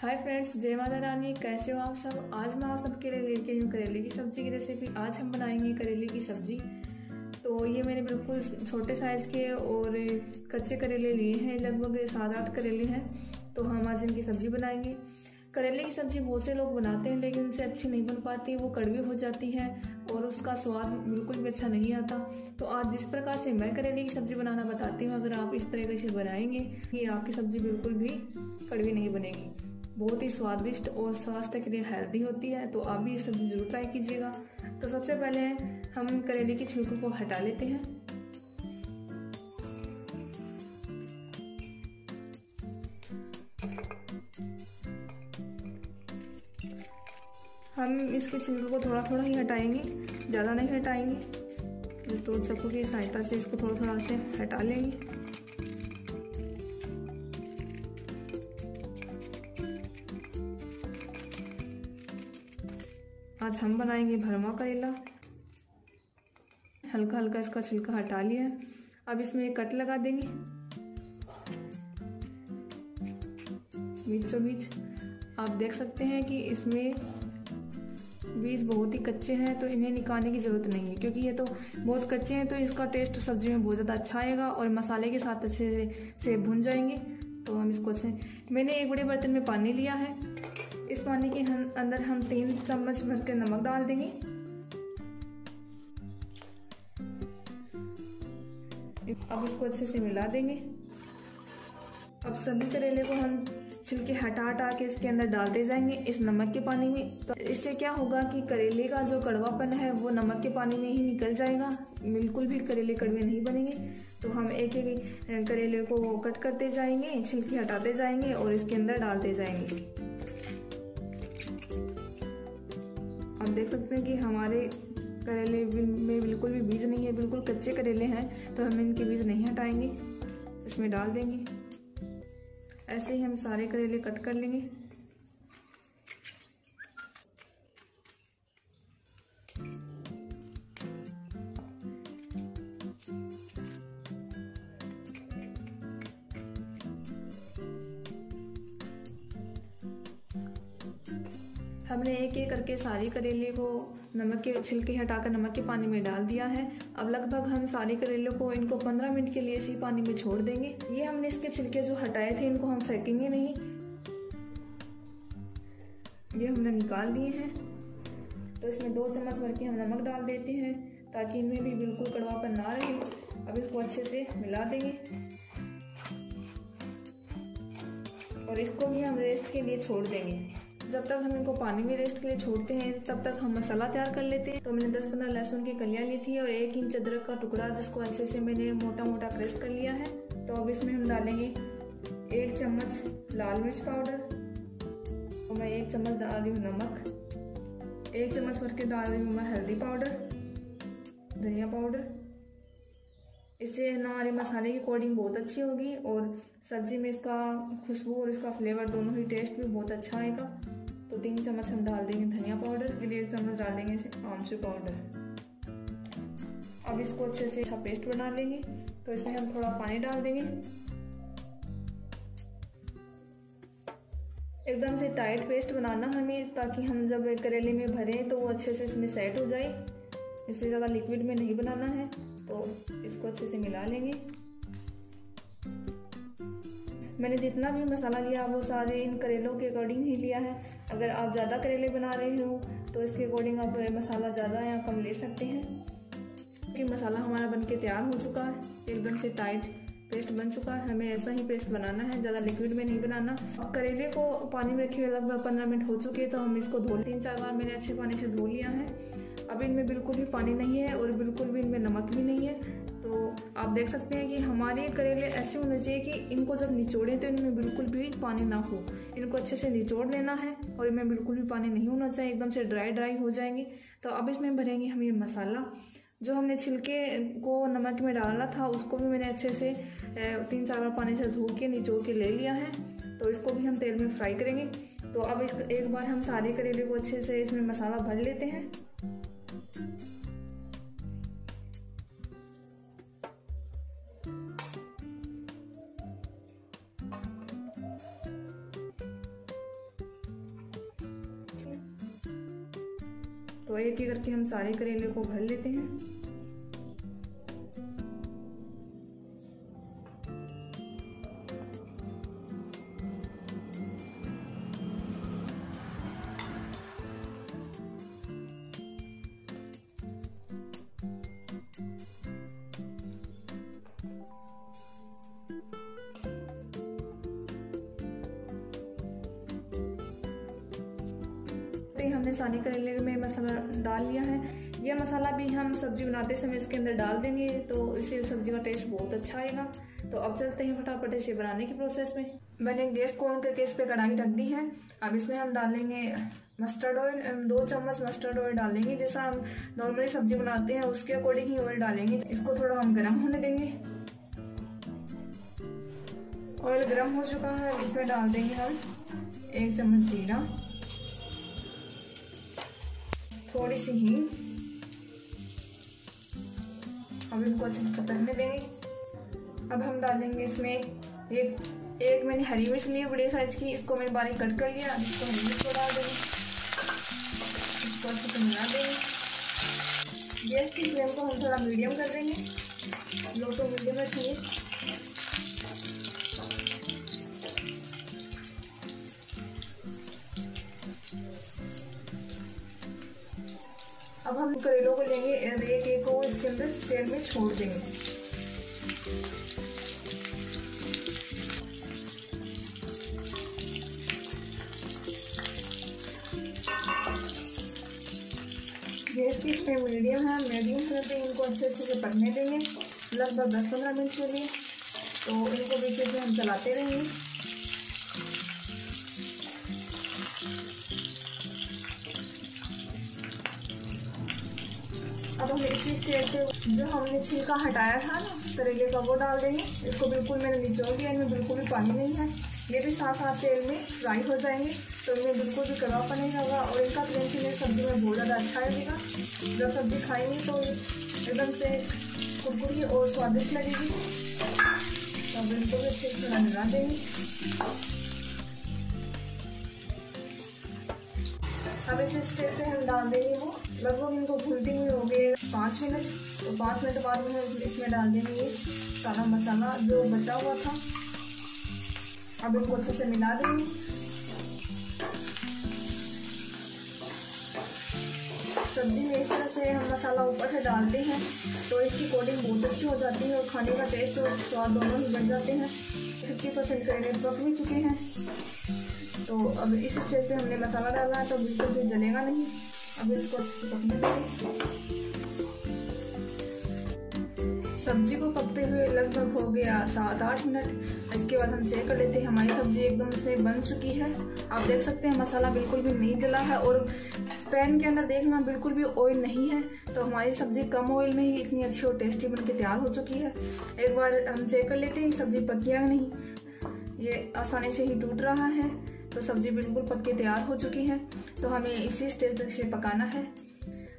Hi friends, जय माता रानी। कैसे हो आप सब? आज मैं आप सबके लिए लेके आई हूँ करेले की सब्जी की रेसिपी। आज हम बनाएंगे करेले की सब्जी। तो ये मैंने बिल्कुल छोटे साइज़ के और कच्चे करेले लिए हैं, लगभग 7-8 करेले हैं। तो हम आज इनकी सब्जी बनाएंगे। करेले की सब्जी बहुत से लोग बनाते हैं लेकिन उनसे अच्छी नहीं बन पाती, वो कड़वी हो जाती है और उसका स्वाद बिल्कुल भी अच्छा नहीं आता। तो आज जिस प्रकार से मैं करेले की सब्जी बनाना बताती हूँ, अगर आप इस तरीके से बनाएंगे ये आपकी सब्जी बिल्कुल भी कड़वी नहीं बनेगी, बहुत ही स्वादिष्ट और स्वास्थ्य के लिए हेल्दी होती है। तो आप भी ये सब्जी जरूर ट्राई कीजिएगा। तो सबसे पहले हम करेले के छिलकों को हटा लेते हैं। हम इसके छिलकों को थोड़ा थोड़ा ही हटाएंगे, ज़्यादा नहीं हटाएंगे। तो चाकू की सहायता से इसको थोड़ा थोड़ा से हटा लेंगे। आज हम बनाएंगे भरवा करेला। हल्का हल्का इसका छिलका हटा लिया है, अब इसमें एक कट लगा देंगे बीचों बीच। आप देख सकते हैं कि इसमें बीज बहुत ही कच्चे हैं, तो इन्हें निकालने की ज़रूरत नहीं है क्योंकि ये तो बहुत कच्चे हैं। तो इसका टेस्ट सब्जी में बहुत ज़्यादा अच्छा आएगा और मसाले के साथ अच्छे से भुन जाएंगे। तो हम इसको अच्छे, मैंने एक बड़े बर्तन में पानी लिया है, इस पानी के अंदर हम 3 चम्मच भर के नमक डाल देंगे। अब इसको अच्छे से मिला देंगे। अब सभी करेले को हम छिलके हटा के इसके अंदर डालते जाएंगे इस नमक के पानी में। तो इससे क्या होगा कि करेले का जो कड़वापन है वो नमक के पानी में ही निकल जाएगा, बिल्कुल भी करेले कड़वे नहीं बनेंगे। तो हम एक एक करेले को कट करते जाएंगे, छिलके हटाते जाएंगे और इसके अंदर डालते जाएंगे। आप देख सकते हैं कि हमारे करेले में बिल्कुल भी बीज नहीं है, बिल्कुल कच्चे करेले हैं। तो हम इनके बीज नहीं हटाएंगे, इसमें डाल देंगे। ऐसे ही हम सारे करेले कट कर लेंगे। हमने एक एक करके सारे करेले को नमक के छिलके हटाकर नमक के पानी में डाल दिया है। अब लगभग हम सारे करेलों को इनको 15 मिनट के लिए इसी पानी में छोड़ देंगे। ये हमने इसके छिलके जो हटाए थे इनको हम फेंकेंगे नहीं, ये हमने निकाल दिए हैं। तो इसमें 2 चम्मच भर के हम नमक डाल देते हैं ताकि इनमें भी बिल्कुल कड़वापन ना रहे। अब इसको अच्छे से मिला देंगे और इसको भी हम रेस्ट के लिए छोड़ देंगे। जब तक हम इनको पानी में रेस्ट के लिए छोड़ते हैं तब तक हम मसाला तैयार कर लेते हैं। तो मैंने 10-15 लहसुन की कलियां ली थी और 1 इंच अदरक का टुकड़ा, जिसको अच्छे से मैंने मोटा मोटा क्रश कर लिया है। तो अब इसमें हम डालेंगे 1 चम्मच लाल मिर्च पाउडर, और मैं 1 चम्मच डाल रही हूँ नमक, 1 चम्मच भर के डाल रही हूँ मैं हल्दी पाउडर, धनिया पाउडर। इससे हमारे मसाले की कोटिंग बहुत अच्छी होगी और सब्जी में इसका खुशबू और इसका फ्लेवर दोनों ही टेस्ट भी बहुत अच्छा आएगा। तो 3 चम्मच हम डाल देंगे धनिया पाउडर, फिर 1 चम्मच डाल देंगे आमचूर पाउडर। अब इसको अच्छे से अच्छा पेस्ट बना लेंगे। तो इसमें हम थोड़ा पानी डाल देंगे। एकदम से टाइट पेस्ट बनाना हमें, ताकि हम जब करेले में भरें तो वो अच्छे से इसमें सेट हो जाए। इससे ज़्यादा लिक्विड में नहीं बनाना है। तो इसको अच्छे से मिला लेंगे। मैंने जितना भी मसाला लिया वो सारे इन करेलों के अकॉर्डिंग ही लिया है। अगर आप ज़्यादा करेले बना रहे हो तो इसके अकॉर्डिंग आप मसाला ज़्यादा या कम ले सकते हैं। कि मसाला हमारा बनके तैयार हो चुका है, एकदम से टाइट पेस्ट बन चुका है। हमें ऐसा ही पेस्ट बनाना है, ज़्यादा लिक्विड में नहीं बनाना। अब करेले को पानी में रखे हुए लगभग 15 मिनट हो चुके हैं। तो हम इसको धो 3-4 बार मैंने अच्छे पानी से धो लिया है। अब इनमें बिल्कुल भी पानी नहीं है और बिल्कुल भी इनमें नमक भी नहीं है। तो आप देख सकते हैं कि हमारे करेले ऐसे होने चाहिए कि इनको जब निचोड़ें तो इनमें बिल्कुल भी पानी ना हो। इनको अच्छे से निचोड़ लेना है और इनमें बिल्कुल भी पानी नहीं होना चाहिए, एकदम से ड्राई हो जाएंगे। तो अब इसमें भरेंगे हम ये मसाला जो हमने छिलके को नमक में डालना था, उसको भी मैंने अच्छे से 3-4 बार पानी से धो के निचोड़ के ले लिया है। तो इसको भी हम तेल में फ्राई करेंगे। तो अब एक बार हम सारे करेले को अच्छे से इसमें मसाला भर लेते हैं। तो एक एक करके हम सारे करेले को भर लेते हैं। हमने सारे करेले में मसाला डाल लिया है। यह मसाला भी हम सब्जी बनाते समय इसके अंदर डाल देंगे, तो इससे सब्जी का टेस्ट बहुत अच्छा आएगा। तो अब चलते हैं फटाफट इसे बनाने के प्रोसेस में। मैंने गैस को ऑन करके इस पर कढ़ाई रख दी है। अब इसमें हम डालेंगे मस्टर्ड ऑयल, 2 चम्मच मस्टर्ड ऑयल डालेंगे। जैसा हम नॉर्मली सब्जी बनाते हैं उसके अकॉर्डिंग ही ऑयल डालेंगे। इसको थोड़ा हम गर्म होने देंगे। ऑयल गर्म हो चुका है, इसमें डाल देंगे हम 1 चम्मच जीरा, थोड़ी सी हींग। अब इनको अच्छे से चटकने देंगे। अब हम डालेंगे इसमें एक मैंने हरी मिर्च ली है बड़े साइज की, इसको मैंने बारीक कट कर लिया। इसको हरी मिर्च को डाल देंगे, इसको अच्छे से मिला देंगे। गैस की फ्लेम को हम थोड़ा मीडियम कर देंगे, लो तो मीडियम रखिए। अब हम करेलों को लेंगे, एक एक को इसके अंदर तेल में छोड़ देंगे। गैस की फ्लेम मीडियम है, मीडियम फ्लेम पे इनको अच्छे से पकने देंगे लगभग 10-15 मिनट के लिए। तो इनको बीच में हम चलाते रहेंगे। अब हम इसी स्टेज पे जो हमने छिलका हटाया था ना करेले का, वो डाल देंगे। इसको बिल्कुल मैंने निचोड़ दिया, इनमें बिल्कुल भी पानी नहीं है। ये भी साथ साथ तेल में फ्राई हो जाएंगे, तो इनमें बिल्कुल भी कड़वापन नहीं होगा और इनका फ्लेम से सब्जी में बहुत ज़्यादा अच्छा लगेगा। जब सब्जी खाएंगे तो एकदम से कुरकुरी और स्वादिष्ट लगेगी। तो बिल्कुल भी अच्छे से मिला देंगे। अब इस स्टेप पे हम डाल देंगे वो लगभग इनको भूनते ही हो गए 5 मिनट। तो 5 मिनट बाद में इसमें डाल देंगे सारा मसाला जो बचा हुआ था। अब इनको अच्छे से मिला देंगे। सब्जी में इस तरह से हम मसाला ऊपर से डालते हैं तो इसकी कोटिंग बहुत अच्छी हो जाती है और खाने का टेस्ट और स्वाद दोनों ही बढ़ जाते हैं। 50% करेले पक भी चुके हैं। तो अब इस स्टेज पे हमने मसाला डाला है, तो बिल्कुल भी जलेगा नहीं। अब इसको अच्छे से पकने देंगे। सब्जी को पकते हुए लगभग हो गया 7-8 मिनट। इसके बाद हम चेक कर लेते हैं, हमारी सब्जी एकदम से बन चुकी है। आप देख सकते हैं मसाला बिल्कुल भी नहीं जला है और पैन के अंदर देखना बिल्कुल भी ऑयल नहीं है। तो हमारी सब्जी कम ऑयल में ही इतनी अच्छी और टेस्टी बनके तैयार हो चुकी है। एक बार हम चेक कर लेते हैं सब्जी पकी है नहीं। ये आसानी से ही टूट रहा है। तो सब्जी बिल्कुल पक के तैयार हो चुकी है। तो हमें इसी स्टेज तक इसे पकाना है।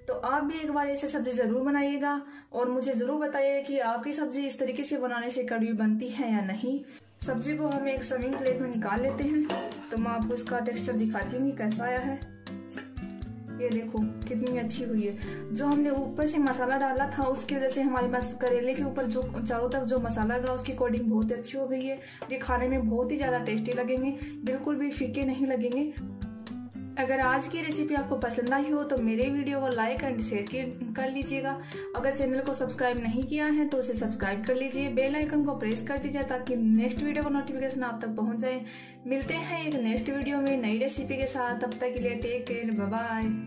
तो आप भी एक बार ऐसे सब्जी ज़रूर बनाइएगा और मुझे ज़रूर बताइएगा कि आपकी सब्जी इस तरीके से बनाने से कड़वी बनती है या नहीं। सब्जी को हम एक सर्विंग प्लेट में निकाल लेते हैं। तो मैं आपको इसका टेक्सचर दिखाती हूँ कि कैसा आया है। ये देखो कितनी अच्छी हुई है। जो हमने ऊपर से मसाला डाला था उसकी वजह से हमारे पास करेले के ऊपर जो चारों तरफ जो मसाला था उसकी कोटिंग बहुत अच्छी हो गई है। ये खाने में बहुत ही ज़्यादा टेस्टी लगेंगे, बिल्कुल भी फीके नहीं लगेंगे। अगर आज की रेसिपी आपको पसंद आई हो तो मेरे वीडियो को लाइक एंड शेयर कर लीजिएगा। अगर चैनल को सब्सक्राइब नहीं किया है तो उसे सब्सक्राइब कर लीजिए। बेल आइकन को प्रेस कर दीजिए ताकि नेक्स्ट वीडियो का नोटिफिकेशन आप तक पहुंच जाए। मिलते हैं एक नेक्स्ट वीडियो में नई रेसिपी के साथ। तब तक के लिए टेक केयर, बाय बाय।